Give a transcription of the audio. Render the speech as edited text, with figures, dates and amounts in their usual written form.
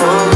for